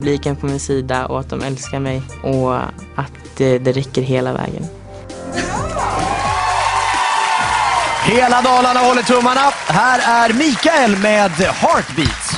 Publiken på min sida och att de älskar mig och att det räcker hela vägen. Hela Dalarna håller tummarna. Här är Mikael med Heartbeats.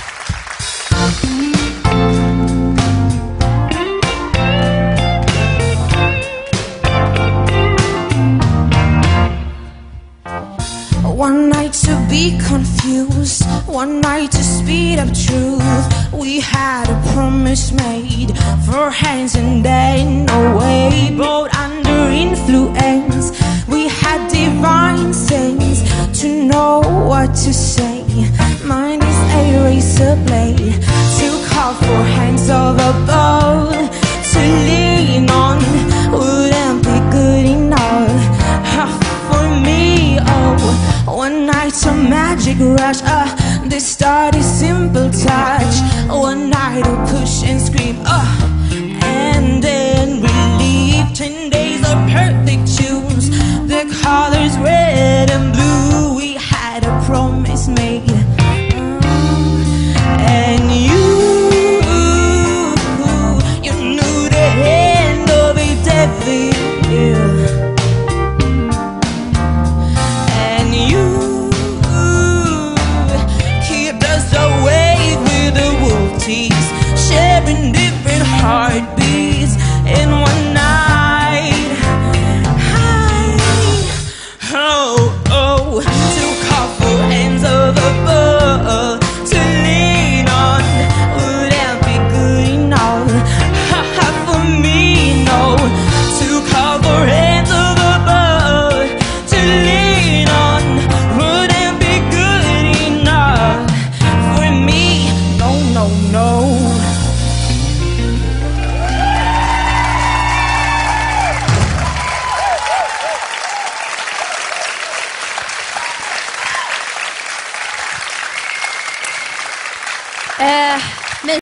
One night to be confused, one night to speed up truth. We had a promise made for hands and then away. Both under influence, we had divine sense to know what to say. Mind is a razor blade to call for hands of above to lean on. Wouldn't be good enough for me. Oh. One night's a magic rush, this start is simple touch. One night a push and scream, and then relief. 10 days of perfect tunes, the colors red and blue. We had a promise made, and you knew the end of it every year. Sharing different heartbeats in one night. To call for hands of above to lean on. Would that be good enough for me? No. To call for hands of above to lean on. Would that be good enough for me? No, no, no.